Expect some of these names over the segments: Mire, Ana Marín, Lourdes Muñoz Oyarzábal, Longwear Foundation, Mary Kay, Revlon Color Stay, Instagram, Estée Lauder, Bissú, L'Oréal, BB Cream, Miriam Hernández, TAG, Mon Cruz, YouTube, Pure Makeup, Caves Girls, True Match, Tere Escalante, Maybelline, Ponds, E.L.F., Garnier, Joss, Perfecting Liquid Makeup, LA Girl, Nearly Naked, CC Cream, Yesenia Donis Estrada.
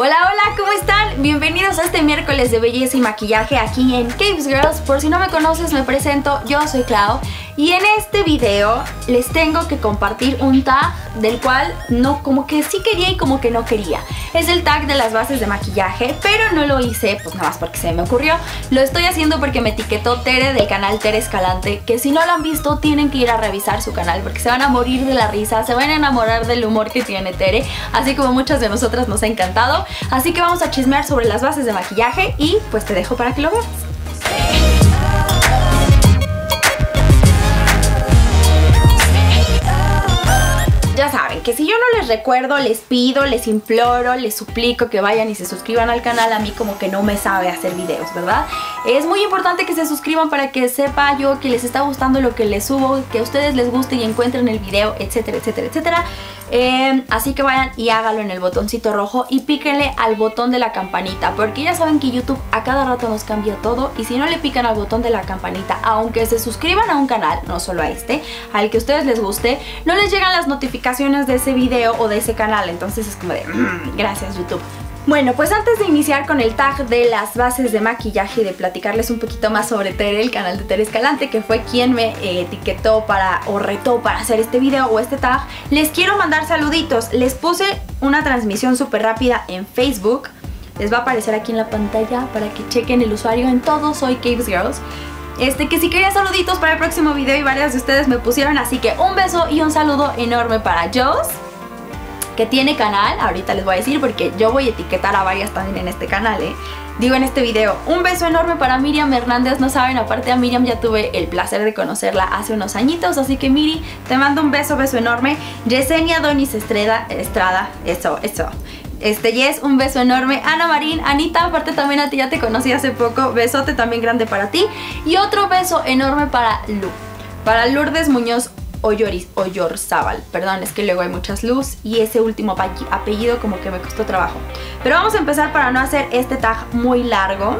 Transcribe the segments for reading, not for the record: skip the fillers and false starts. Hola, hola, ¿cómo están? Bienvenidos a este miércoles de belleza y maquillaje aquí en Caves Girls. Por si no me conoces, me presento, yo soy Clau. Y en este video les tengo que compartir un tag del cual no, como que sí quería y como que no quería. Es el tag de las bases de maquillaje, pero no lo hice pues nada más porque se me ocurrió. Lo estoy haciendo porque me etiquetó Tere del canal Tere Escalante, que si no lo han visto tienen que ir a revisar su canal porque se van a morir de la risa, se van a enamorar del humor que tiene Tere, así como muchas de nosotras nos ha encantado. Así que vamos a chismear sobre las bases de maquillaje y pues te dejo para que lo veas. Ya saben que si yo no les recuerdo, les pido, les imploro, les suplico que vayan y se suscriban al canal, a mí como que no me sabe hacer videos, ¿verdad? Es muy importante que se suscriban para que sepa yo que les está gustando lo que les subo, que a ustedes les guste y encuentren el video, etcétera, etcétera, etcétera. Así que vayan y háganlo en el botoncito rojo y píquenle al botón de la campanita, porque ya saben que YouTube a cada rato nos cambia todo y si no le pican al botón de la campanita, aunque se suscriban a un canal, no solo a este, al que a ustedes les guste, no les llegan las notificaciones de ese video o de ese canal, entonces es como de gracias YouTube. Bueno, pues antes de iniciar con el tag de las bases de maquillaje y de platicarles un poquito más sobre Tere, el canal de Tere Escalante, que fue quien me etiquetó o retó para hacer este video o este tag, les quiero mandar saluditos. Les puse una transmisión súper rápida en Facebook. Les va a aparecer aquí en la pantalla para que chequen el usuario en todo. Soy Caves Girls. Que si quería saluditos para el próximo video y varias de ustedes me pusieron, así que un beso y un saludo enorme para Joss, que tiene canal, ahorita les voy a decir porque yo voy a etiquetar a varias también en este canal, digo en este video. Un beso enorme para Miriam Hernández, no saben, aparte a Miriam ya tuve el placer de conocerla hace unos añitos, así que Miri, te mando un beso, beso enorme. Yesenia Donis Estrada, eso. Yes, un beso enorme. Ana Marín, Anita, aparte también a ti, ya te conocí hace poco, besote también grande para ti. Y otro beso enorme para Lourdes Muñoz Oyarzábal, perdón, es que luego hay muchas luz y ese último apellido como que me costó trabajo. Pero vamos a empezar para no hacer este tag muy largo.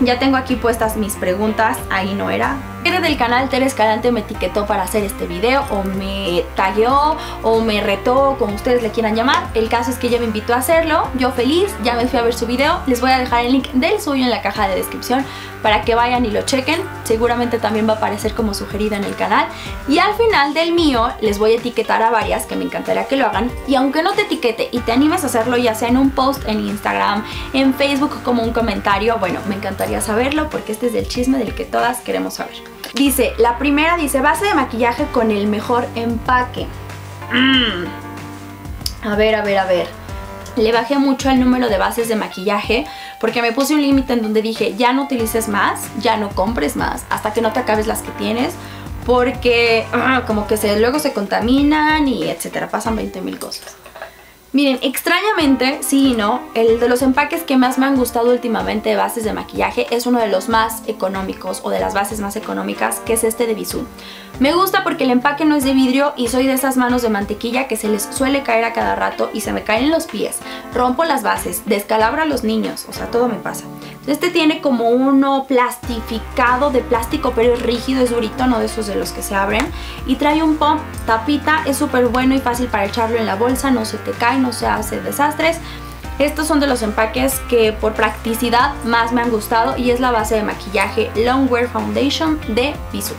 Ya tengo aquí puestas mis preguntas, ahí no era. Tere del canal Tere Escalante me etiquetó para hacer este video, o me tagueó, o me retó, como ustedes le quieran llamar. El caso es que ella me invitó a hacerlo, yo feliz, ya me fui a ver su video. Les voy a dejar el link del suyo en la caja de descripción para que vayan y lo chequen. Seguramente también va a aparecer como sugerido en el canal. Y al final del mío les voy a etiquetar a varias que me encantaría que lo hagan. Y aunque no te etiquete y te animes a hacerlo, ya sea en un post, en Instagram, en Facebook, como un comentario, bueno, me encantaría saberlo porque este es el chisme del que todas queremos saber. Dice, la primera dice, base de maquillaje con el mejor empaque. A ver. Le bajé mucho al número de bases de maquillaje porque me puse un límite en donde dije, ya no utilices más, ya no compres más, hasta que no te acabes las que tienes, porque como que luego se contaminan y etcétera, pasan 20,000 cosas. Miren, extrañamente, sí y no, el de los empaques que más me han gustado últimamente de bases de maquillaje es uno de los más económicos o de las bases más económicas, que es este de Bissú. Me gusta porque el empaque no es de vidrio y soy de esas manos de mantequilla que se les suele caer a cada rato y se me caen los pies, rompo las bases, descalabro a los niños, o sea, todo me pasa. Este tiene como uno plastificado de plástico, pero es rígido, es durito, no de esos de los que se abren. Y trae un pop, tapita, es súper bueno y fácil para echarlo en la bolsa, no se te cae, no se hace desastres. Estos son de los empaques que por practicidad más me han gustado y es la base de maquillaje Longwear Foundation de Bissú.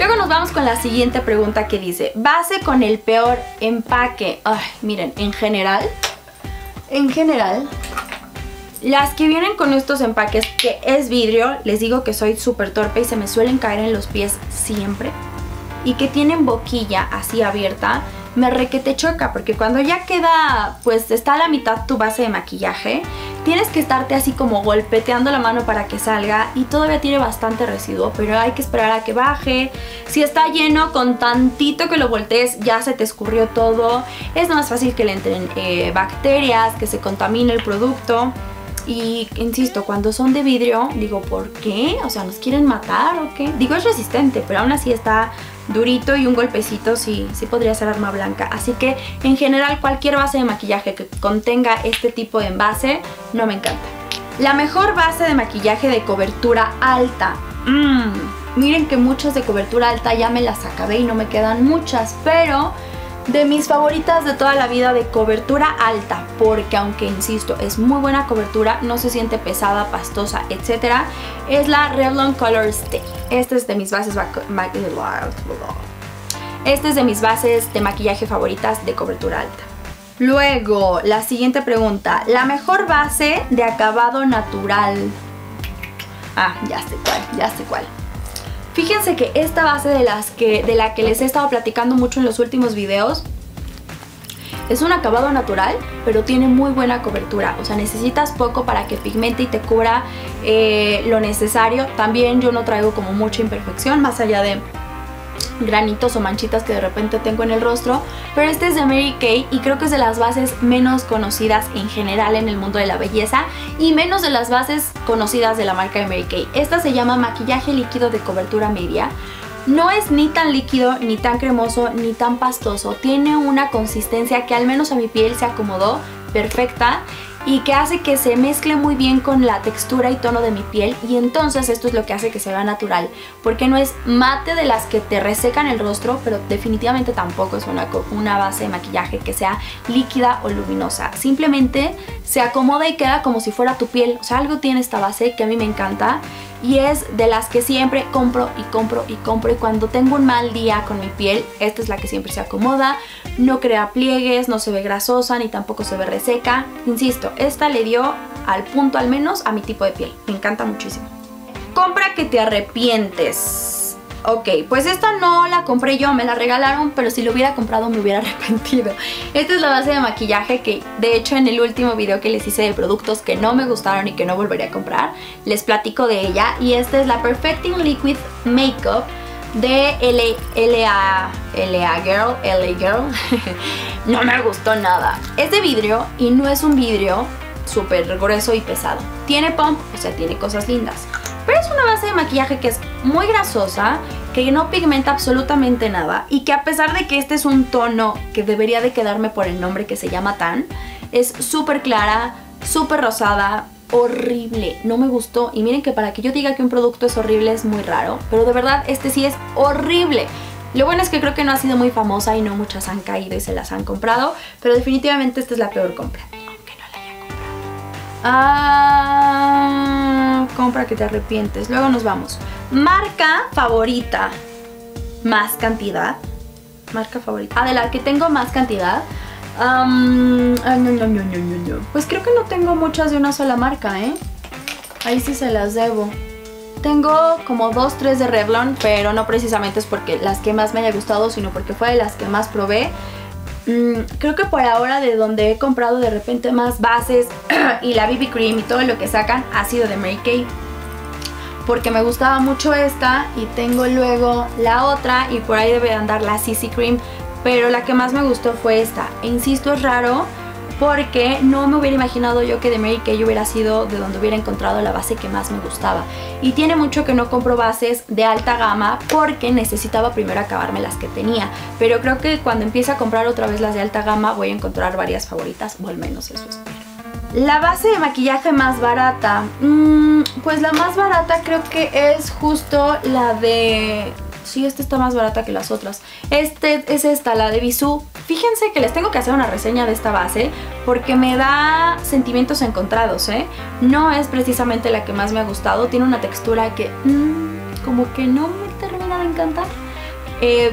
Luego nos vamos con la siguiente pregunta que dice, base con el peor empaque. Ay, miren, en general... Las que vienen con estos empaques que es vidrio, les digo que soy súper torpe y se me suelen caer en los pies siempre. Y que tienen boquilla así abierta, me requete choca porque cuando ya queda, pues está a la mitad tu base de maquillaje, tienes que estarte así como golpeteando la mano para que salga y todavía tiene bastante residuo, pero hay que esperar a que baje. Si está lleno, con tantito que lo voltees ya se te escurrió todo. Es más fácil que le entren bacterias, que se contamine el producto. Y insisto, cuando son de vidrio, digo, ¿por qué? O sea, ¿nos quieren matar o qué? Digo, es resistente, pero aún así está durito y un golpecito sí podría ser arma blanca. Así que, en general, cualquier base de maquillaje que contenga este tipo de envase, no me encanta. La mejor base de maquillaje de cobertura alta. Miren que muchas de cobertura alta ya me las acabé y no me quedan muchas, pero de mis favoritas de toda la vida de cobertura alta, porque aunque insisto, es muy buena cobertura, no se siente pesada, pastosa, etc. Es la Revlon Color Stay. Esta es de mis bases de maquillaje favoritas de cobertura alta. Luego, la siguiente pregunta. La mejor base de acabado natural. Ah, ya sé cuál, ya sé cuál. Fíjense que esta base de la que les he estado platicando mucho en los últimos videos es un acabado natural, pero tiene muy buena cobertura. O sea, necesitas poco para que pigmente y te cubra lo necesario. También yo no traigo como mucha imperfección, más allá de granitos o manchitas que de repente tengo en el rostro, pero este es de Mary Kay y creo que es de las bases menos conocidas en general en el mundo de la belleza y menos de las bases conocidas de la marca de Mary Kay. Esta se llama maquillaje líquido de cobertura media. No es ni tan líquido, ni tan cremoso, ni tan pastoso. Tiene una consistencia que al menos a mi piel se acomodó perfecta y que hace que se mezcle muy bien con la textura y tono de mi piel, y entonces esto es lo que hace que se vea natural, porque no es mate de las que te resecan el rostro, pero definitivamente tampoco es una base de maquillaje que sea líquida o luminosa. Simplemente se acomoda y queda como si fuera tu piel. O sea, algo tiene esta base que a mí me encanta y es de las que siempre compro y compro y compro, y cuando tengo un mal día con mi piel, esta es la que siempre se acomoda, no crea pliegues, no se ve grasosa ni tampoco se ve reseca. Insisto, esta le dio al punto, al menos a mi tipo de piel, me encanta muchísimo. Compra que te arrepientes. Ok, pues esta no la compré yo, me la regalaron, pero si lo hubiera comprado me hubiera arrepentido. Esta es la base de maquillaje que de hecho en el último video que les hice de productos que no me gustaron y que no volvería a comprar, les platico de ella, y esta es la Perfecting Liquid Makeup de LA Girl. No me gustó nada. Es de vidrio y no es un vidrio súper grueso y pesado. Tiene pump, o sea, tiene cosas lindas, pero es una base de maquillaje que es muy grasosa, que no pigmenta absolutamente nada, y que a pesar de que este es un tono que debería de quedarme por el nombre, que se llama tan, es súper clara, súper rosada. Horrible, no me gustó. Y miren que para que yo diga que un producto es horrible es muy raro, pero de verdad este sí es horrible. Lo bueno es que creo que no ha sido muy famosa y no muchas han caído y se las han comprado, pero definitivamente esta es la peor compra, aunque no la haya comprado. Compra que te arrepientes. Luego nos vamos. Marca favorita, más cantidad. Marca favorita, de la que tengo más cantidad. Pues creo que no tengo muchas de una sola marca, ¿eh? Ahí sí se las debo. Tengo como 2-3 de Revlon, pero no precisamente es porque las que más me haya gustado, sino porque fue de las que más probé. Creo que por ahora de donde he comprado de repente más bases y la BB Cream y todo lo que sacan ha sido de Mary Kay, porque me gustaba mucho esta, y tengo luego la otra, y por ahí debe andar la CC Cream, pero la que más me gustó fue esta. E insisto, es raro porque no me hubiera imaginado yo que de Mary Kay hubiera sido de donde hubiera encontrado la base que más me gustaba. Y tiene mucho que no compro bases de alta gama porque necesitaba primero acabarme las que tenía, pero creo que cuando empiece a comprar otra vez las de alta gama voy a encontrar varias favoritas, o al menos eso espero. La base de maquillaje más barata. Pues la más barata creo que es justo la de... Sí, esta está más barata que las otras. Es esta, la de Bissú. Fíjense que les tengo que hacer una reseña de esta base porque me da sentimientos encontrados, ¿eh? No es precisamente la que más me ha gustado. Tiene una textura que como que no me termina de encantar.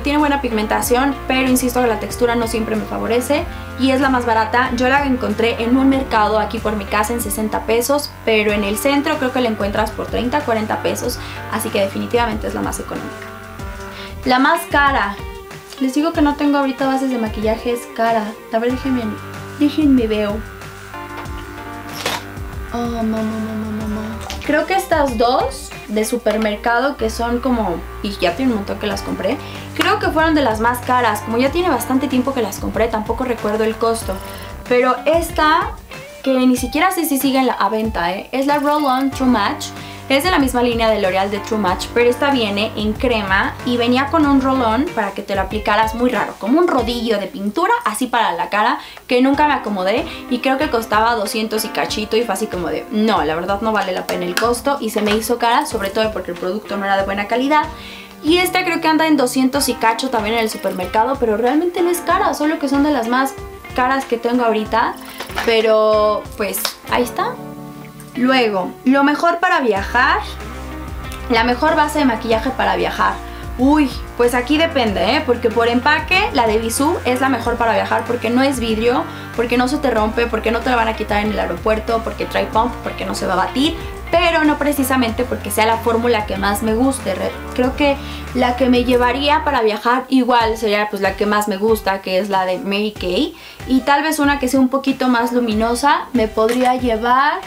Tiene buena pigmentación, pero insisto que la textura no siempre me favorece, y es la más barata. Yo la encontré en un mercado aquí por mi casa en 60 pesos, pero en el centro creo que la encuentras por 30, 40 pesos. Así que definitivamente es la más económica. La más cara. Les digo que no tengo ahorita bases de maquillaje, es cara. A ver, déjenme veo. Oh, mamá. Creo que estas dos de supermercado que son como... Y ya tiene un montón que las compré. Creo que fueron de las más caras. Como ya tiene bastante tiempo que las compré, tampoco recuerdo el costo. Pero esta, que ni siquiera sé si sigue a venta, ¿eh? Es la Roll-On True Match. Es de la misma línea de L'Oréal de True Match, pero esta viene en crema y venía con un rolón para que te lo aplicaras muy raro, como un rodillo de pintura, así para la cara, que nunca me acomodé, y creo que costaba 200 y cachito, y fue así como de, no, la verdad no vale la pena el costo, y se me hizo cara, sobre todo porque el producto no era de buena calidad. Y esta creo que anda en 200 y cacho también en el supermercado, pero realmente no es cara, solo que son de las más caras que tengo ahorita. Pero pues ahí está. Luego, lo mejor para viajar, la mejor base de maquillaje para viajar. Uy, pues aquí depende, ¿eh? Porque por empaque la de Bissú es la mejor para viajar porque no es vidrio, porque no se te rompe, porque no te la van a quitar en el aeropuerto, porque trae pump, porque no se va a batir, pero no precisamente porque sea la fórmula que más me guste. Creo que la que me llevaría para viajar igual sería pues la que más me gusta, que es la de Mary Kay, y tal vez una que sea un poquito más luminosa me podría llevar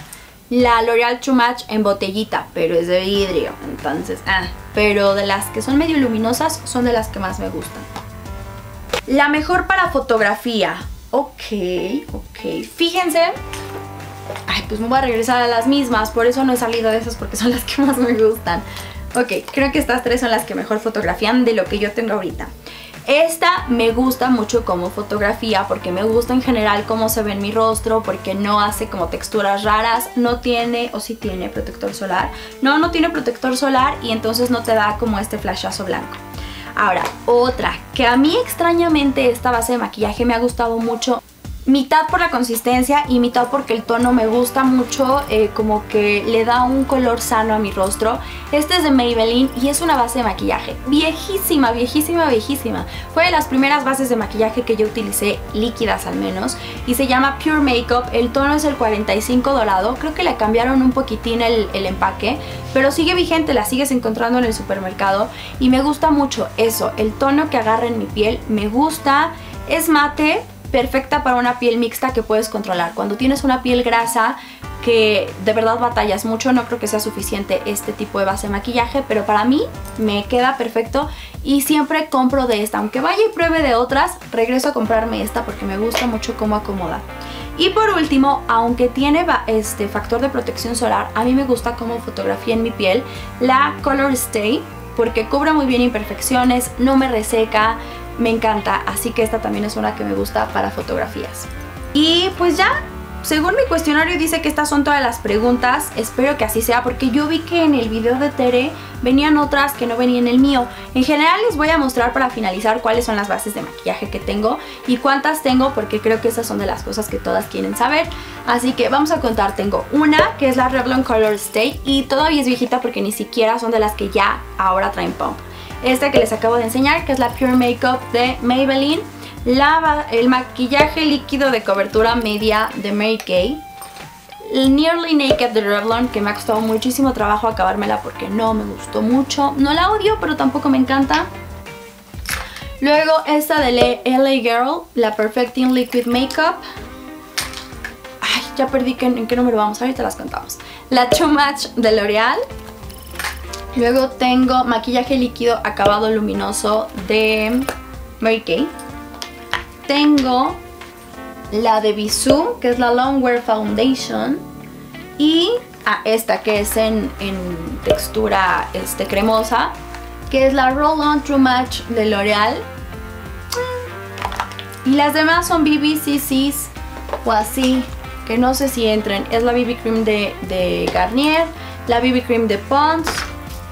la L'Oréal True Match en botellita, pero es de vidrio, entonces, pero de las que son medio luminosas son de las que más me gustan. La mejor para fotografía. Ok. Fíjense. Ay, pues me voy a regresar a las mismas, por eso no he salido de esas porque son las que más me gustan. Ok, creo que estas tres son las que mejor fotografían de lo que yo tengo ahorita. Esta me gusta mucho como fotografía porque me gusta en general cómo se ve en mi rostro, porque no hace como texturas raras, no tiene, o sí tiene protector solar. No tiene protector solar y entonces no te da como este flashazo blanco. Ahora, otra, que a mí extrañamente esta base de maquillaje me ha gustado mucho. Mitad por la consistencia y mitad porque el tono me gusta mucho, como que le da un color sano a mi rostro. Este es de Maybelline y es una base de maquillaje viejísima, viejísima, viejísima. Fue de las primeras bases de maquillaje que yo utilicé, líquidas al menos, y se llama Pure Makeup. El tono es el 45 dorado, creo que le cambiaron un poquitín el empaque, pero sigue vigente, la sigues encontrando en el supermercado y me gusta mucho eso, el tono que agarra en mi piel, me gusta, es mate. Perfecta para una piel mixta que puedes controlar. Cuando tienes una piel grasa que de verdad batallas mucho, no creo que sea suficiente este tipo de base de maquillaje, pero para mí me queda perfecto y siempre compro de esta. Aunque vaya y pruebe de otras, regreso a comprarme esta porque me gusta mucho cómo acomoda. Y por último, aunque tiene este factor de protección solar, a mí me gusta cómo fotografía en mi piel la Color Stay porque cubre muy bien imperfecciones, no me reseca. Me encanta, así que esta también es una que me gusta para fotografías. Y pues ya, según mi cuestionario dice que estas son todas las preguntas. Espero que así sea porque yo vi que en el video de Tere venían otras que no venían en el mío. En general les voy a mostrar para finalizar cuáles son las bases de maquillaje que tengo y cuántas tengo, porque creo que esas son de las cosas que todas quieren saber. Así que vamos a contar. Tengo una que es la Revlon Color Stay y todavía es viejita porque ni siquiera son de las que ya ahora traen pump. Esta que les acabo de enseñar, que es la Pure Makeup de Maybelline. El maquillaje líquido de cobertura media de Mary Kay. El Nearly Naked de Revlon, que me ha costado muchísimo trabajo acabármela porque no me gustó mucho. No la odio, pero tampoco me encanta. Luego esta de LA Girl, la Perfecting Liquid Makeup. Ay, ya perdí en qué número vamos, ahorita las contamos. La Too Much de L'Oréal. Luego tengo maquillaje líquido acabado luminoso de Mary Kay. Tengo la de Bissú, que es la Longwear Foundation. Y esta que es en textura cremosa, que es la Roll On True Match de L'Oréal. Y las demás son BB, CC's o así, que no sé si entren. Es la BB Cream de Garnier, la BB Cream de Ponds,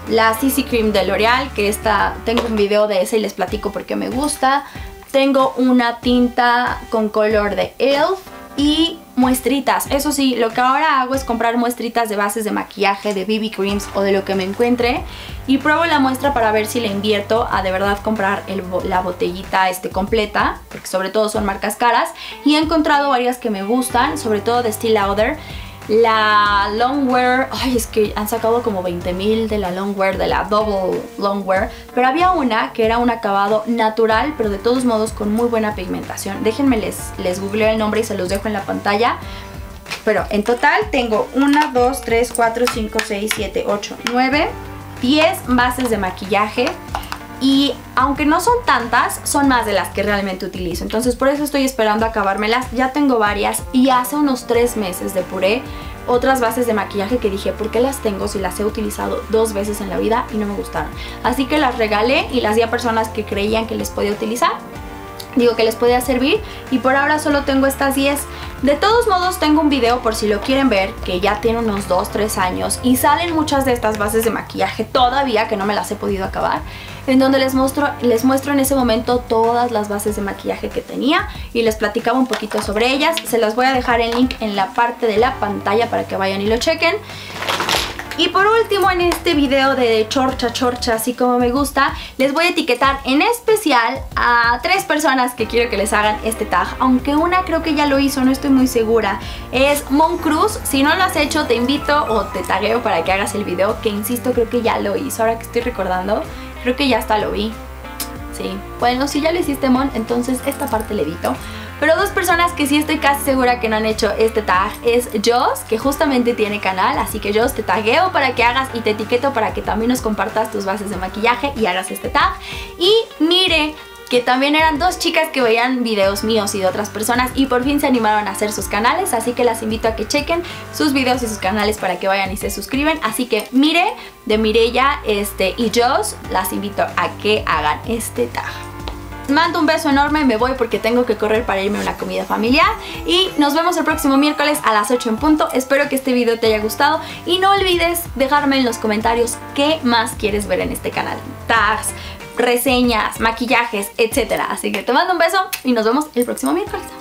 la CC Cream de L'Oréal, que esta tengo un video de esa y les platico por qué me gusta. Tengo una tinta con color de E.L.F. y muestritas. Eso sí, lo que ahora hago es comprar muestritas de bases de maquillaje, de BB Creams o de lo que me encuentre, y pruebo la muestra para ver si le invierto a de verdad comprar la botellita completa, porque sobre todo son marcas caras. Y he encontrado varias que me gustan, sobre todo de Estée Lauder. La Longwear, ay, es que han sacado como 20,000 de la Longwear, de la Double Longwear. Pero había una que era un acabado natural, pero de todos modos con muy buena pigmentación. Déjenme les googleo el nombre y se los dejo en la pantalla. Pero en total tengo 1, 2, 3, 4, 5, 6, 7, 8, 9, 10 bases de maquillaje. Y aunque no son tantas, son más de las que realmente utilizo. Entonces por eso estoy esperando acabármelas. Ya tengo varias y hace unos 3 meses depuré otras bases de maquillaje que dije, ¿por qué las tengo si las he utilizado 2 veces en la vida y no me gustaron? Así que las regalé y las di a personas que creían que les podía servir. Y por ahora solo tengo estas 10. De todos modos tengo un video por si lo quieren ver, que ya tiene unos 2-3 años y salen muchas de estas bases de maquillaje todavía, que no me las he podido acabar, en donde les muestro en ese momento todas las bases de maquillaje que tenía y les platicaba un poquito sobre ellas. Se las voy a dejar el link en la parte de la pantalla para que vayan y lo chequen. Y por último, en este video de chorcha, así como me gusta, les voy a etiquetar en especial a 3 personas que quiero que les hagan este tag, aunque una creo que ya lo hizo, no estoy muy segura. Es Mon Cruz. Si no lo has hecho, te invito o te tagueo para que hagas el video, que insisto, creo que ya lo hizo, ahora que estoy recordando, creo que ya hasta lo vi. Sí, bueno, si ya lo hiciste, Mon, entonces esta parte le edito. Pero 2 personas que sí estoy casi segura que no han hecho este tag es Joss, que justamente tiene canal, así que Joss, te tagueo para que hagas y te etiqueto para que también nos compartas tus bases de maquillaje y hagas este tag. Y Mire, que también eran 2 chicas que veían videos míos y de otras personas y por fin se animaron a hacer sus canales, así que las invito a que chequen sus videos y sus canales para que vayan y se suscriben. Así que Mire, de Mireya y Joss, las invito a que hagan este tag. Mando un beso enorme, me voy porque tengo que correr para irme a una comida familiar y nos vemos el próximo miércoles a las 8 en punto. Espero que este video te haya gustado y no olvides dejarme en los comentarios qué más quieres ver en este canal. Tags, reseñas, maquillajes, etc. Así que te mando un beso y nos vemos el próximo miércoles.